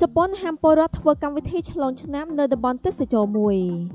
Japan Hampora Workam with H Launchnam near the Bontes Jomui.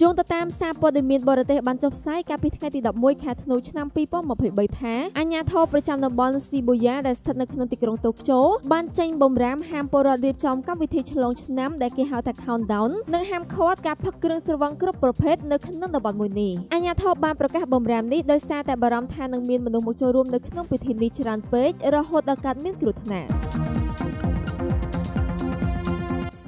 John the Tam Sample the Mid Borate Bunch of Sai Capitated up Moy Cat Nochnam people, Mopi Baita, Anya Top Richam the Bon Shibuya, that's Technotic Rong Tokyo, Bunching Bombram, Hampora Dipchom Cap with H Launchnam, Daki Hata Countdown, Nunham Coat Capacurus Vanker Prophet, Nukan the Bonmuni. Anya Top Bamproca Bombramni, the Sat at Baram Tan and Min Monomocho Room, the Knop with Hinich Rampage, Rahot the Catmin Krutna.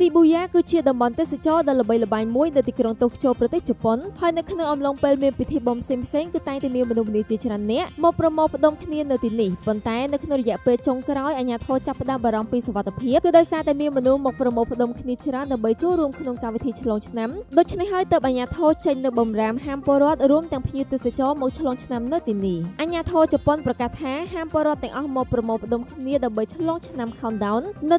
Shibuya គឺជាតំបន់ទេសចរណ៍ដ៏ល្បីល្បាញមួយនៅទីក្រុងតូក្យូប្រទេសជប៉ុនហើយនៅក្នុងអំឡុងពេលមានពិធីបំផ្សេងៗគឺតែងតែមានមនុស្សមកជិះច្រានអ្នកមកប្រមូលផ្ដុំគ្នានៅទីនេះប៉ុន្តែនៅក្នុងរយៈពេលចុងក្រោយអាជ្ញាធរចាប់ផ្ដើមបារម្ភពីសុវត្ថិភាពដោយសារតែមានមនុស្សមកប្រមូលផ្ដុំគ្នាដើម្បីចូលរួមក្នុងកម្មវិធីឆ្លងឆ្នាំដូច្នេះហើយទើបអាជ្ញាធរចេញនៅបំរាមហាំពលរដ្ឋរួមទាំងភ្ញៀវទេសចរមកឆ្លងឆ្នាំនៅទីនេះអាជ្ញាធរជប៉ុនប្រកាសថាហាំពលរដ្ឋដែលអស់មកប្រមូលផ្ដុំគ្នាដើម្បីឆ្លងឆ្នាំ នៅ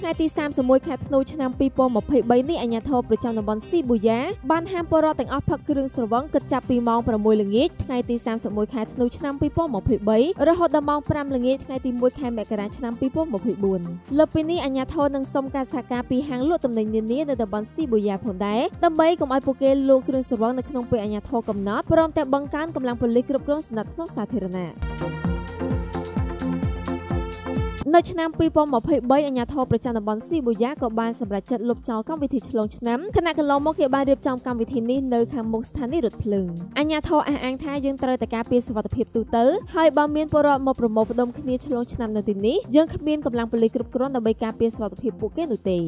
ថ្ងៃ ទី 31 ខែ ធ្នូ ឆ្នាំ 2023 នេះ អាជ្ញាធរ ប្រចាំ តំបន់ Shibuya បាន ហាម ពលរដ្ឋ ទាំង អស់ ផឹក គ្រឿង ស្រវឹង គិត ចាប់ ពី ម៉ោង 6 ល្ងាច ថ្ងៃ ទី 31 ខែ ធ្នូ ឆ្នាំ 2023 រហូត ដល់ ម៉ោង 5 ល្ងាច ថ្ងៃ ទី 1 ខែ មករា ឆ្នាំ 2024 លើពី នេះ អាជ្ញាធរ នឹង សុំ ការ សហការ ពី ហាង លក់ ទំនិញ នានា នៅ តំបន់ Shibuya ផង ដែរ ដើម្បី កុំ ឲ្យ ពួក គេ លក់ គ្រឿង ស្រវឹង នៅ ក្នុង ពេល អាជ្ញាធរ កំណត់ ព្រម ទាំង បង្កើន កម្លាំង ប៉ូលីស គ្រប់គ្រង សណ្ដាប់ធ្នាប់ សាធារណៈ នៅ ឆ្នាំ 2023 អាជ្ញាធរ ប្រចាំ តំបន់ Shibuya ក៏បាន សម្រេចចិត្ត លុបចោល កម្មវិធី ឆ្លង ឆ្នាំគណៈកន្លងមក គេ បាន រៀបចំ កម្មវិធី នេះ នៅ ខាង មុខ ស្ថានីយ៍ រថភ្លើង អាជ្ញាធរ អះអាង ថា យើង ត្រូវ តែ ការពារ សុវត្ថិភាព ទូទៅ ហើយ បើ មាន ពលរដ្ឋ មក ប្រមូល ផ្ដុំ គ្នា ឆ្លង ឆ្នាំ នៅ ទីនេះ យើង គ្មាន កម្លាំង ប៉ូលីស គ្រប់គ្រាន់ ដើម្បី ការពារ សុវត្ថិភាព ពួក គេ នោះ ទេ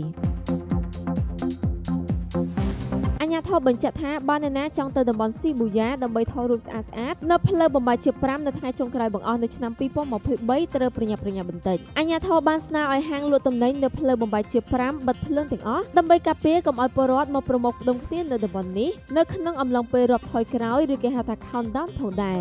អាញាធរបញ្ជាក់ថាបានអ្នកណាចង់ទៅតំបន់ Shibuya ដើម្បីថតរូបស្អាតៗនៅផ្លូវបំបីជា 5 នៅថ្ងៃចុងក្រោយបង្អស់នៅឆ្នាំ2023ត្រូវប្រញាប់ប្រញាល់បន្តិចអាញាធរបានស្នើឲ្យហាងលក់ទំនិញនៅផ្លូវបំបីជា 5 បិទភ្លើងទាំងអស់ដើម្បីការពារកុំឲ្យពលរដ្ឋមកប្រមូលផ្ដុំគ្នានៅតំបន់នេះនៅក្នុងអំឡុងពេលរាប់ថយក្រោយឬគេហៅថា Countdown ផងដែរ